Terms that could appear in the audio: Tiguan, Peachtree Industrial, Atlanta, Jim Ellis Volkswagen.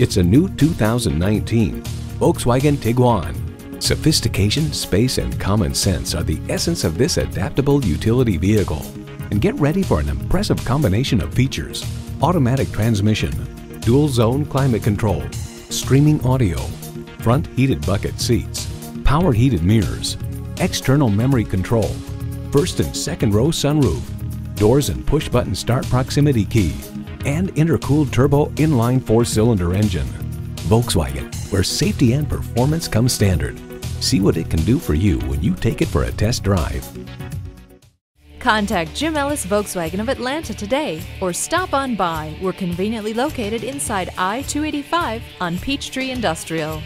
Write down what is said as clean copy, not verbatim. It's a new 2019 Volkswagen Tiguan. Sophistication, space, and common sense are the essence of this adaptable utility vehicle. And get ready for an impressive combination of features: automatic transmission, dual-zone climate control, streaming audio, front heated bucket seats, power heated mirrors, external memory control, first and second row sunroof, doors and push-button start proximity key, and intercooled turbo inline four-cylinder engine. Volkswagen, where safety and performance come standard. See what it can do for you when you take it for a test drive. Contact Jim Ellis Volkswagen of Atlanta today or stop on by. We're conveniently located inside I-285 on Peachtree Industrial.